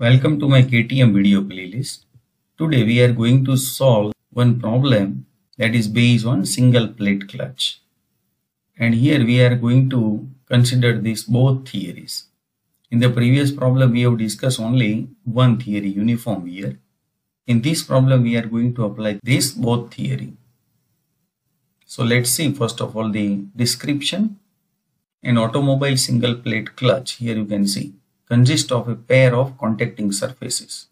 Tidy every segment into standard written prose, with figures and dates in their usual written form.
Welcome to my KTM video playlist. Today we are going to solve one problem that is based on single plate clutch. And here we are going to consider these both theories. In the previous problem we have discussed only one theory, uniform wear. In this problem we are going to apply these both theory. So let's see first of all the description. An automobile single plate clutch, here you can see, consists of a pair of contacting surfaces.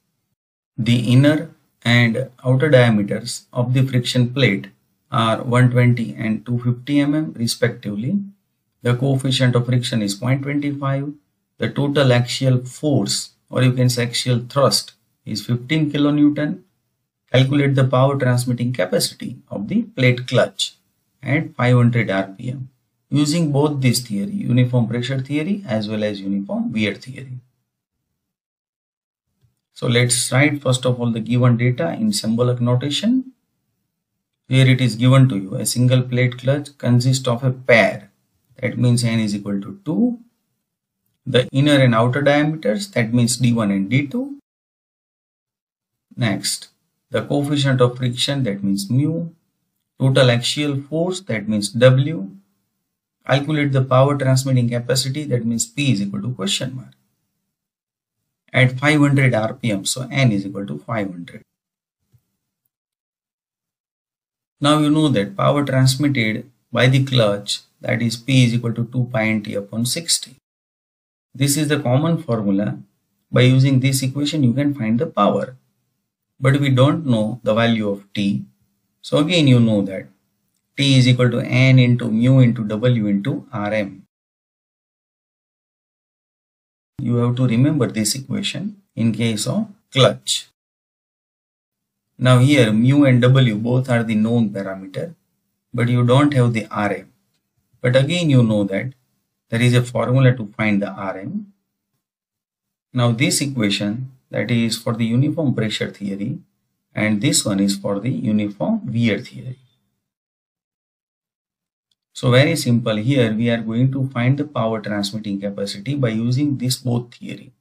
The inner and outer diameters of the friction plate are 120 and 250 mm respectively. The coefficient of friction is 0.25. The total axial force, or you can say axial thrust, is 15 kN. Calculate the power transmitting capacity of the plate clutch at 500 rpm. Using both this theory, uniform pressure theory as well as uniform wear theory. So let's write first of all the given data in symbolic notation. Here it is given to you, a single plate clutch consists of a pair, that means n is equal to 2. The inner and outer diameters, that means d1 and d2. Next, the coefficient of friction, that means mu. Total axial force, that means W. Calculate the power transmitting capacity, that means P is equal to question mark, at 500 rpm, so N is equal to 500. Now you know that power transmitted by the clutch, that is P is equal to 2πnt/60. This is the common formula. By using this equation you can find the power, but we don't know the value of T. So again you know that T is equal to N into mu into W into Rm. You have to remember this equation in case of clutch. Now here mu and W both are the known parameter, but you don't have the Rm. But again you know that there is a formula to find the Rm. Now this equation, that is for the uniform pressure theory, and this one is for the uniform wear theory. So very simple, here we are going to find the power transmitting capacity by using this both theory.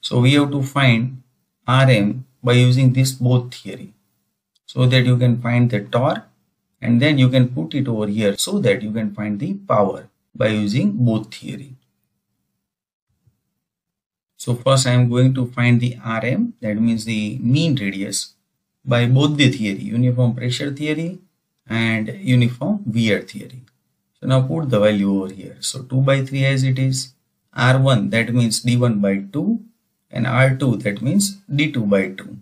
So we have to find Rm by using this both theory, so that you can find the torque and then you can put it over here so that you can find the power by using both theory. So first I am going to find the Rm, that means the mean radius, by both the theory, uniform pressure theory and uniform wear theory. So now put the value over here. So 2/3 as it is, R1 that means D1/2 and R2 that means D2/2.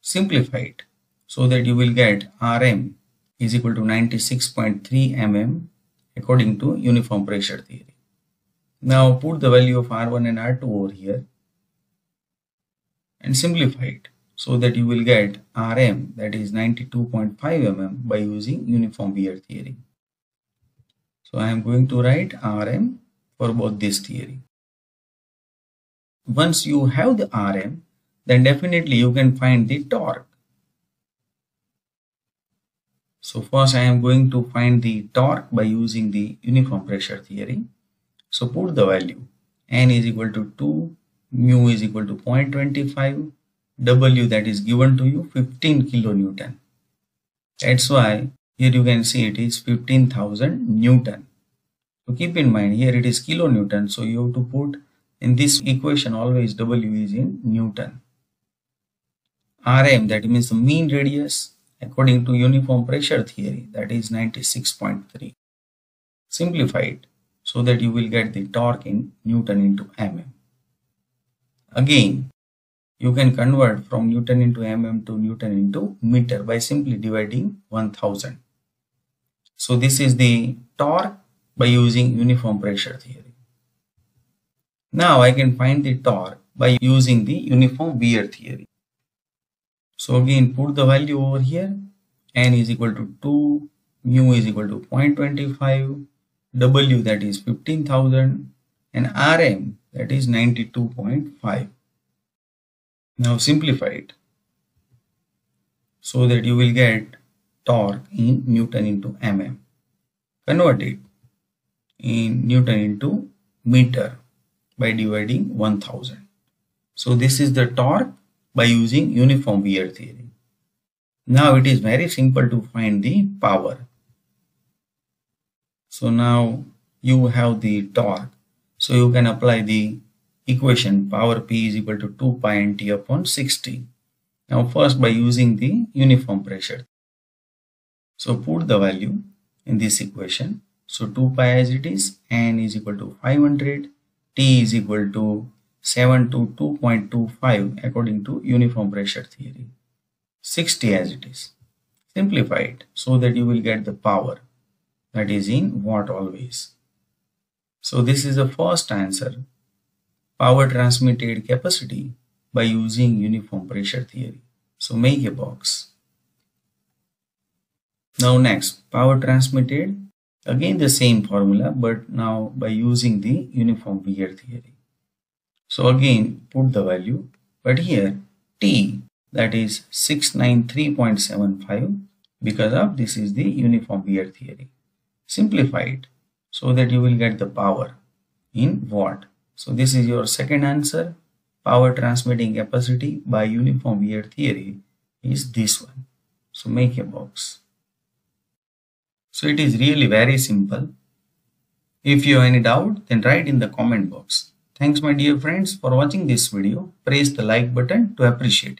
Simplify it so that you will get Rm is equal to 96.3 mm according to uniform pressure theory. Now put the value of R1 and R2 over here and simplify it so that you will get Rm, that is 92.5 mm by using uniform wear theory. So I am going to write Rm for both this theory. Once you have the Rm, then definitely you can find the torque. So first I am going to find the torque by using the uniform pressure theory. So put the value, N is equal to 2, mu is equal to 0.25, W that is given to you 15 kN. That's why here you can see it is 15,000 N. So keep in mind here it is kilonewton, so you have to put in this equation always W is in Newton. Rm that means the mean radius according to uniform pressure theory, that is 96.3. Simplify it so that you will get the torque in Newton into mm. Again, you can convert from Newton into mm to Newton into meter by simply dividing 1000. So this is the torque by using uniform pressure theory. Now I can find the torque by using the uniform wear theory. So again put the value over here, N is equal to 2, mu is equal to 0.25, W that is 15,000 and Rm that is 92.5. Now simplify it so that you will get torque in Newton into mm. Convert it in Newton into meter by dividing 1000. So this is the torque by using uniform wear theory. Now it is very simple to find the power. So now you have the torque. So you can apply the equation power P is equal to 2 pi nt upon 60. Now first by using the uniform pressure. So put the value in this equation. So 2 pi as it is, n is equal to 500, T is equal to 7 to 2.25 according to uniform pressure theory. 60 as it is. Simplify it so that you will get the power that is in watt always. So this is the first answer. Power transmitted capacity by using uniform pressure theory. So make a box. Now next, power transmitted. Again the same formula, but now by using the uniform wear theory. So again put the value, but here T, that is 693.75, because of this is the uniform wear theory. Simplify it so that you will get the power in watt. So this is your second answer. Power transmitting capacity by uniform wear theory is this one. So make a box. So it is really very simple. If you have any doubt, then write in the comment box. Thanks my dear friends for watching this video. Press the like button to appreciate it.